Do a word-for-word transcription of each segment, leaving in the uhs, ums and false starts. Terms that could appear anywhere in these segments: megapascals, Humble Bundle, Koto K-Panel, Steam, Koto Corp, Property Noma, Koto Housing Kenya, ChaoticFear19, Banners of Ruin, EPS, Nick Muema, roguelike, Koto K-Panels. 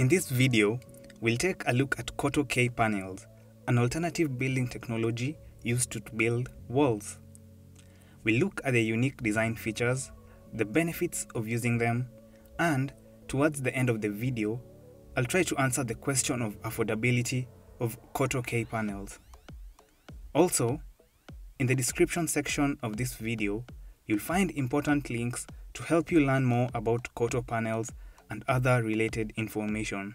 In this video, we'll take a look at Koto K-Panels, an alternative building technology used to build walls. We'll look at their unique design features, the benefits of using them, and towards the end of the video, I'll try to answer the question of affordability of Koto K-Panels. Also, in the description section of this video, you'll find important links to help you learn more about Koto panels and other related information.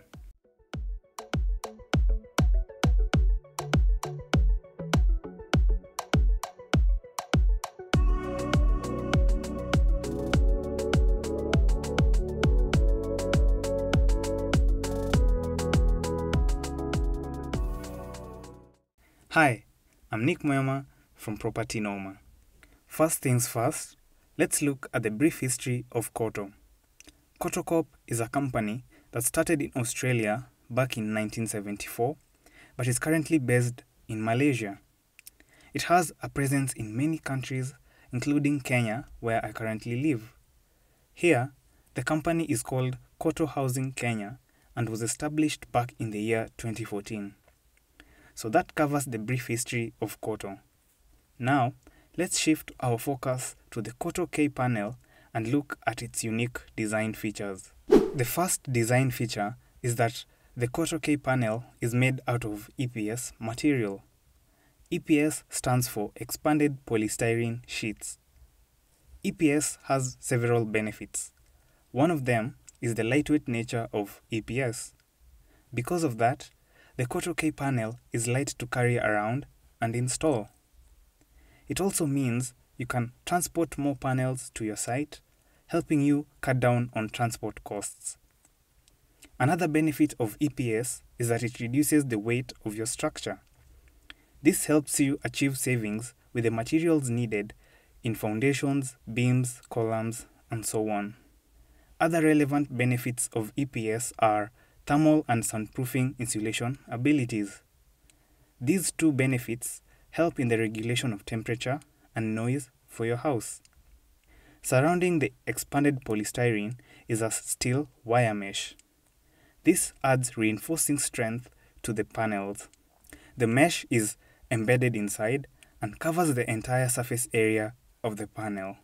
Hi, I'm Nick Muema from Property Noma. First things first, let's look at the brief history of Koto. Koto Corp is a company that started in Australia back in nineteen seventy-four, but is currently based in Malaysia. It has a presence in many countries, including Kenya, where I currently live. Here, the company is called Koto Housing Kenya and was established back in the year twenty fourteen. So that covers the brief history of Koto. Now, let's shift our focus to the Koto K-Panel and look at its unique design features. The first design feature is that the Koto K-Panel is made out of E P S material. E P S stands for expanded polystyrene sheets. E P S has several benefits. One of them is the lightweight nature of E P S. Because of that, the Koto K-Panel is light to carry around and install. It also means you can transport more panels to your site, helping you cut down on transport costs. Another benefit of E P S is that it reduces the weight of your structure. This helps you achieve savings with the materials needed in foundations, beams, columns, and so on. Other relevant benefits of E P S are thermal and sunproofing insulation abilities. These two benefits help in the regulation of temperature and noise for your house. Surrounding the expanded polystyrene is a steel wire mesh. This adds reinforcing strength to the panels. The mesh is embedded inside and covers the entire surface area of the panel.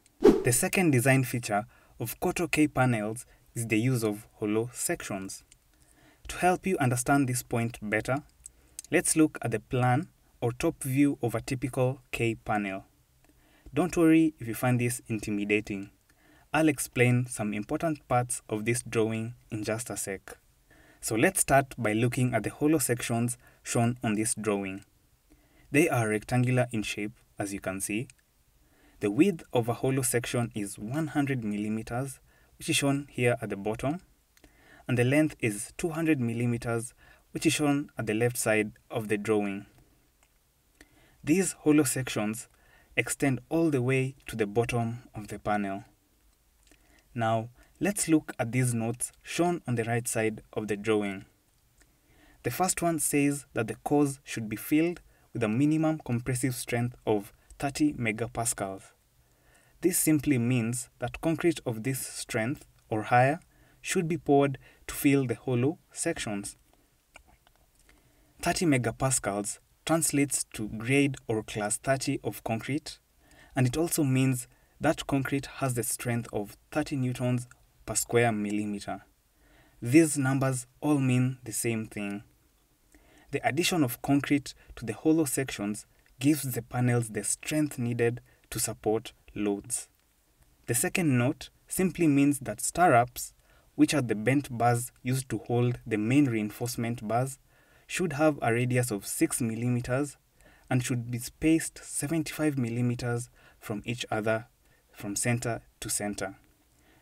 The second design feature of Koto K-Panels is the use of hollow sections. To help you understand this point better, let's look at the plan or top view of a typical K-panel. Don't worry if you find this intimidating. I'll explain some important parts of this drawing in just a sec. So let's start by looking at the hollow sections shown on this drawing. They are rectangular in shape, as you can see. The width of a hollow section is one hundred millimeters, which is shown here at the bottom, and the length is two hundred millimeters, which is shown at the left side of the drawing. These hollow sections extend all the way to the bottom of the panel. Now, let's look at these notes shown on the right side of the drawing. The first one says that the cores should be filled with a minimum compressive strength of thirty megapascals. This simply means that concrete of this strength or higher should be poured to fill the hollow sections. thirty megapascals translates to grade or class thirty of concrete, and it also means that concrete has the strength of thirty newtons per square millimeter. These numbers all mean the same thing. The addition of concrete to the hollow sections gives the panels the strength needed to support loads. The second note simply means that stirrups, which are the bent bars used to hold the main reinforcement bars, should have a radius of six millimeters and should be spaced seventy-five millimeters from each other from center to center.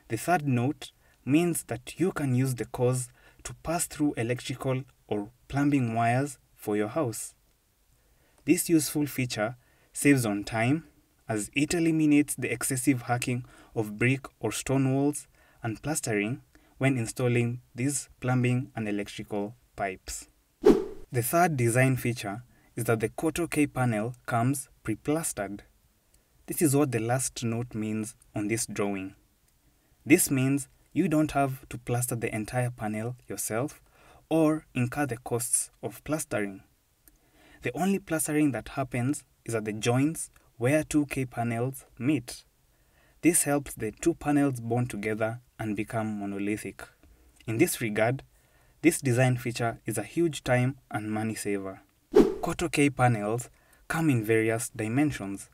The third note means that you can use the cores to pass through electrical or plumbing wires for your house. This useful feature saves on time as it eliminates the excessive hacking of brick or stone walls and plastering when installing these plumbing and electrical pipes. The third design feature is that the Koto K-Panel comes pre-plastered. This is what the last note means on this drawing. This means you don't have to plaster the entire panel yourself or incur the costs of plastering. The only plastering that happens is at the joints where two K-panels meet. This helps the two panels bond together and become monolithic. In this regard, this design feature is a huge time and money saver. Koto K-panels come in various dimensions.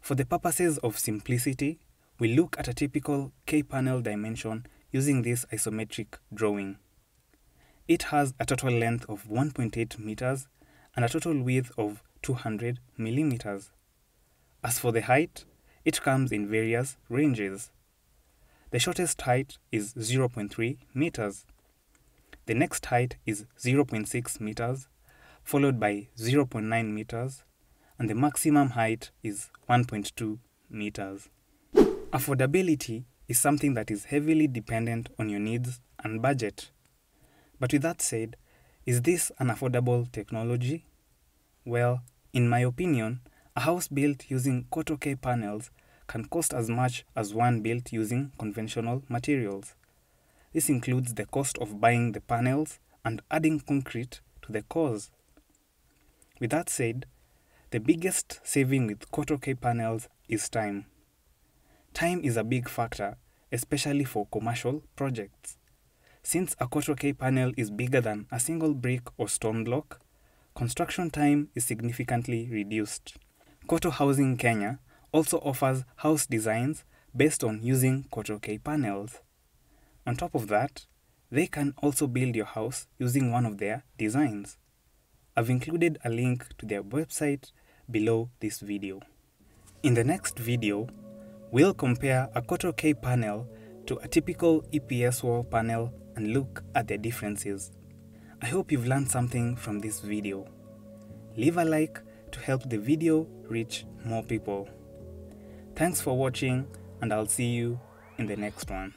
For the purposes of simplicity, we look at a typical K-panel dimension using this isometric drawing. It has a total length of one point eight meters and a total width of two hundred millimeters. As for the height, it comes in various ranges. The shortest height is zero point three meters. The next height is zero point six meters, followed by zero point nine meters, and the maximum height is one point two meters. Affordability is something that is heavily dependent on your needs and budget. But with that said, is this an affordable technology? Well, in my opinion, a house built using Koto K-panels can cost as much as one built using conventional materials. This includes the cost of buying the panels and adding concrete to the cores. With that said, the biggest saving with Koto K-panels is time. Time is a big factor, especially for commercial projects. Since a Koto K-panel is bigger than a single brick or stone block, construction time is significantly reduced. Koto Housing Kenya also offers house designs based on using Koto K-panels. On top of that, they can also build your house using one of their designs. I've included a link to their website below this video. In the next video, we'll compare a Koto K-panel to a typical E P S wall panel and look at their differences. I hope you've learned something from this video. Leave a like to help the video reach more people. Thanks for watching, and I'll see you in the next one.